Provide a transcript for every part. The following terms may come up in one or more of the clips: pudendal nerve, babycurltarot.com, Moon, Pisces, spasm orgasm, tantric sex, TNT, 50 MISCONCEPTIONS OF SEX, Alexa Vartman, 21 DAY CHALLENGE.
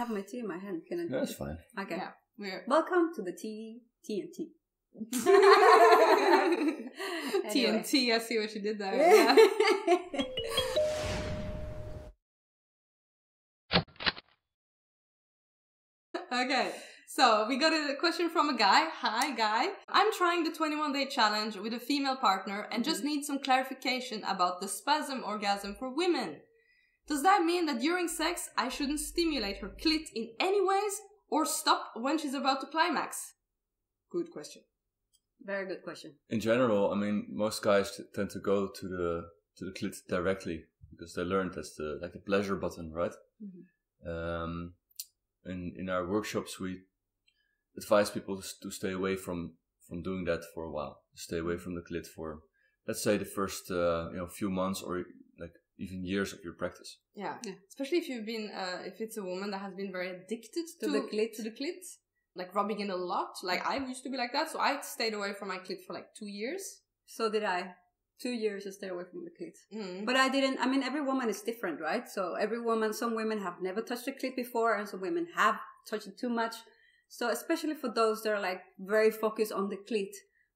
have my tea in my hand. Can I? No, it's fine. Okay. Yeah. We're... Welcome to the TNT. Anyway. TNT, I see what you did there. Yeah. Okay. So, we got a question from a guy. Hi, guy. I'm trying the 21-day challenge with a female partner and just need some clarification about the spasm orgasm for women. Does that mean that during sex, I shouldn't stimulate her clit in any ways or stop when she's about to climax? Good question. Very good question. In general, I mean, most guys tend to go to the clit directly because they learned that's the pleasure button, right? Mm-hmm. In our workshops, we advise people to stay away from doing that for a while. Stay away from the clit for, let's say, the first few months or like even years of your practice. Yeah, yeah. Especially if you've been if it's a woman that has been very addicted to the clit, like rubbing in a lot. Like I used to be like that, so I stayed away from my clit for like 2 years. So did I. 2 years I stayed away from the clit. Mm. But I didn't, I mean, every woman is different, right? So every woman, some women have never touched the clit before and some women have touched it too much. So especially for those that are like very focused on the clit,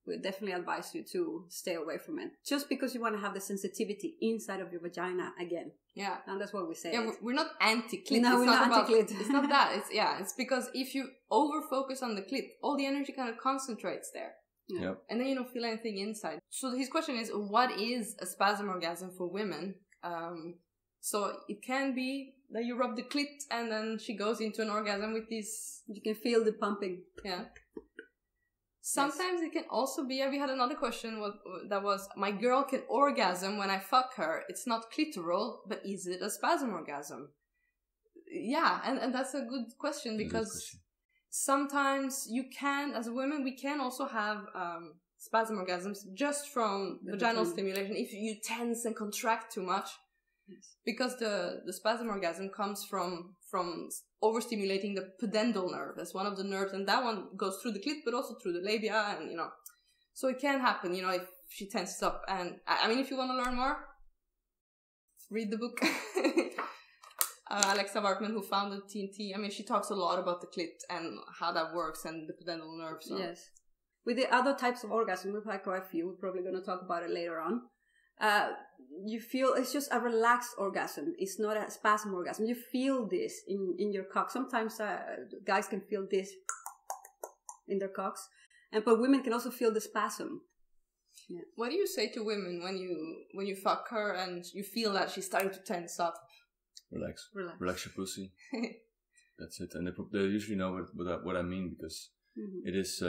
we definitely advise you to stay away from it. Just because you want to have the sensitivity inside of your vagina again. Yeah. And that's what we say. Yeah, we're not anti-clit. No, we're not anti-clit. It's not that. It's because if you over-focus on the clit, all the energy kind of concentrates there. Yeah. Yep. And then you don't feel anything inside. So his question is, what is a spasm orgasm for women? So it can be that you rub the clit and then she goes into an orgasm with this... You can feel the pumping. Yeah. Sometimes yes. It can also be... We had another question that was, my girl can orgasm when I fuck her. It's not clitoral, but is it a spasm orgasm? Yeah, and that's a good question because... Sometimes you can, as women, we can also have spasm orgasms just from vaginal stimulation if you tense and contract too much. Yes. Because the spasm orgasm comes from overstimulating the pudendal nerve. That's one of the nerves, and that one goes through the clit, but also through the labia, and so it can happen, if she tenses up. And I mean, if you want to learn more, read the book. Alexa Vartman, who founded TNT, I mean, she talks a lot about the clit and how that works and the pudendal nerve. So. Yes. With the other types of orgasm, we've had quite a few. We're probably going to talk about it later on. You feel it's just a relaxed orgasm. It's not a spasm orgasm. You feel this in your cock. Sometimes guys can feel this in their cocks, but women can also feel the spasm. Yeah. What do you say to women when you fuck her and you feel that she's starting to tense up? Relax your pussy. That's it, and they usually know what I mean because it is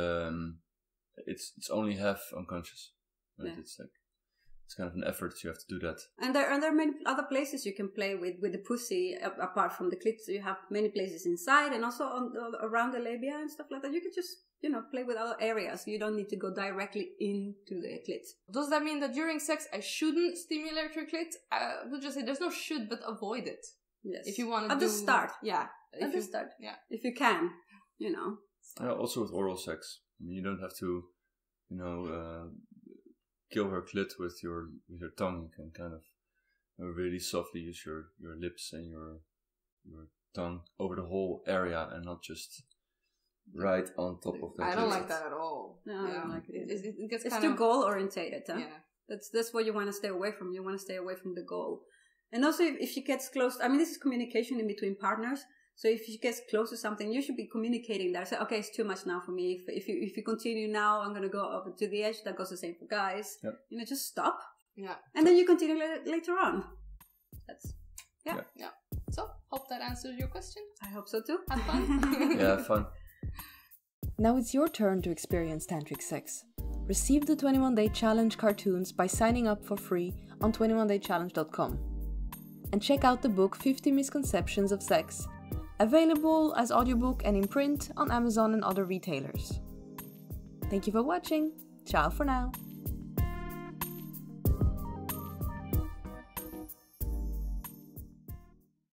it's only half unconscious. Right? Yeah. It's kind of an effort. You have to do that. And there are many other places you can play with the pussy apart from the clit. So you have many places inside and also around the labia and stuff like that. You can just play with other areas. You don't need to go directly into the clit. Does that mean that during sex I shouldn't stimulate your clit? I would just say there's no should, but avoid it. Yes. If you want to do... At the start. Yeah. At the start. Yeah. If you can, Also with oral sex. I mean, you don't have to, kill her clit with your tongue. You can kind of really softly use your lips and your tongue over the whole area and not just... Right on top of that. I don't like that at all. No, I don't like it. It's too goal orientated. Huh? Yeah, that's what you want to stay away from. You want to stay away from the goal, and also if you get close. I mean, this is communication in between partners. So if you get close to something, you should be communicating that. Say, okay, it's too much now for me. If you continue now, I'm gonna go over to the edge. That goes the same for guys. Yep. Just stop. Yeah, and then you continue later on. Yeah. So hope that answers your question. I hope so too. Have fun. Yeah, have fun. Now it's your turn to experience tantric sex. Receive the 21-Day Challenge cartoons by signing up for free on 21daychallenge.com. And check out the book 50 Misconceptions of Sex, available as audiobook and in print on Amazon and other retailers. Thank you for watching. Ciao for now.